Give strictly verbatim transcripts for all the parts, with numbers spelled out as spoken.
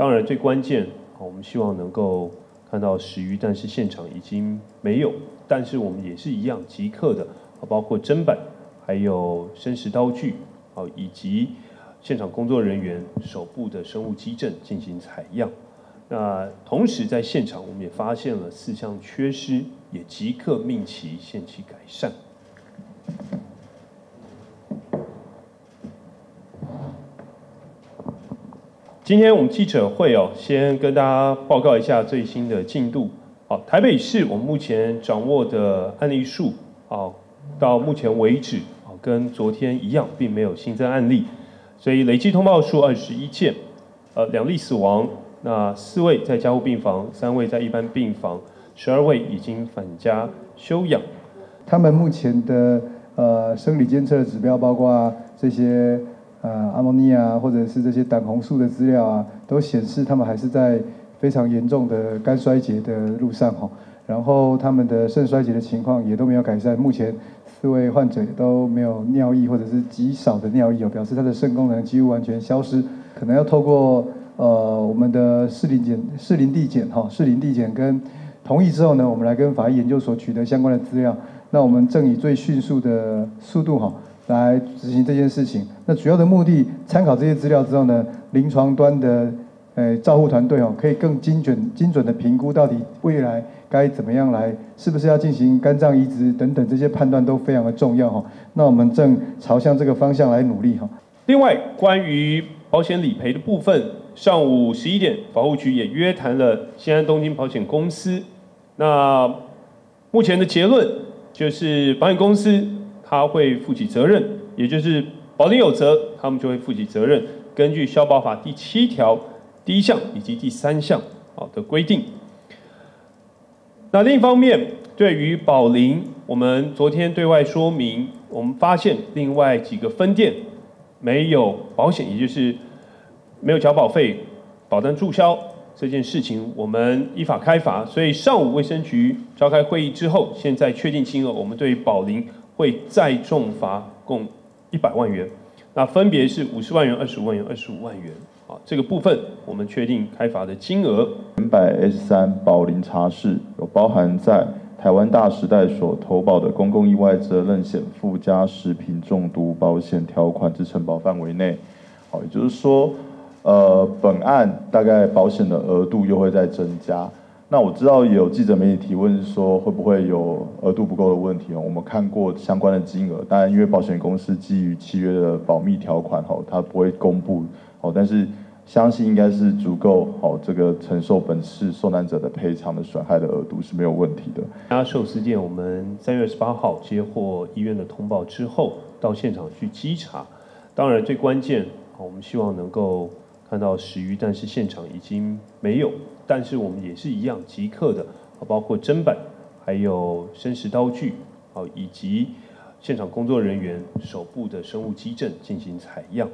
当然最关键，好，我们希望能够看到食鱼，但是现场已经没有。但是我们也是一样即刻的，包括砧板，还有生食刀具，好，以及现场工作人员手部的生物基证进行采样。那同时在现场我们也发现了四项缺失，也即刻命其限期改善。 今天我们记者会哦，先跟大家报告一下最新的进度。好，台北市我们目前掌握的案例数，好，到目前为止，好，跟昨天一样，并没有新增案例，所以累计通报数二十一件，呃，两例死亡，那四位在加护病房，三位在一般病房，十二位已经返家休养。他们目前的呃生理监测的指标包括这些。 呃，阿莫尼亚或者是这些胆红素的资料啊，都显示他们还是在非常严重的肝衰竭的路上哈。然后他们的肾衰竭的情况也都没有改善，目前四位患者都没有尿液或者是极少的尿液，表示他的肾功能几乎完全消失，可能要透过呃我们的适龄检、适龄地检哈、适龄地检跟同意之后呢，我们来跟法医研究所取得相关的资料。那我们正以最迅速的速度哈。 来执行这件事情，那主要的目的，参考这些资料之后呢，临床端的呃照护团队哦，可以更精准、精准的评估到底未来该怎么样来，是不是要进行肝脏移植等等，这些判断都非常的重要哈。那我们正朝向这个方向来努力哈。另外，关于保险理赔的部分，上午十一点，法务局也约谈了新安东京保险公司。那目前的结论就是保险公司。 他会负起责任，也就是保定有责，他们就会负起责任。根据消保法第七条第一项以及第三项好的规定。那另一方面，对于保龄，我们昨天对外说明，我们发现另外几个分店没有保险，也就是没有缴保费、保单注销这件事情，我们依法开罚。所以上午卫生局召开会议之后，现在确定金额，我们对于保龄。 会再重罚共一百万元，那分别是五十万元、二十五万元、二十五万元。啊，这个部分我们确定开罚的金额。原版 H 三保龄茶室有包含在台湾大时代所投保的公共意外责任险附加食品中毒保险条款之承保范围内。好，也就是说，呃，本案大概保险的额度又会再增加。 那我知道有记者媒体提问说会不会有额度不够的问题哦？我们看过相关的金额，当然因为保险公司基于契约的保密条款哦，它不会公布哦，但是相信应该是足够哦，这个承受本次受难者的赔偿的损害的额度是没有问题的。阿寿事件，我们三月二十八号接获医院的通报之后，到现场去稽查，当然最关键我们希望能够。 看到食鱼，但是现场已经没有。但是我们也是一样即刻的，包括砧板，还有生食刀具，好，以及现场工作人员手部的生物基证进行采样。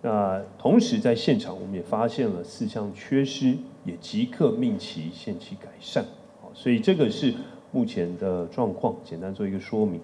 那同时在现场我们也发现了四项缺失，也即刻命其限期改善。好，所以这个是目前的状况，简单做一个说明。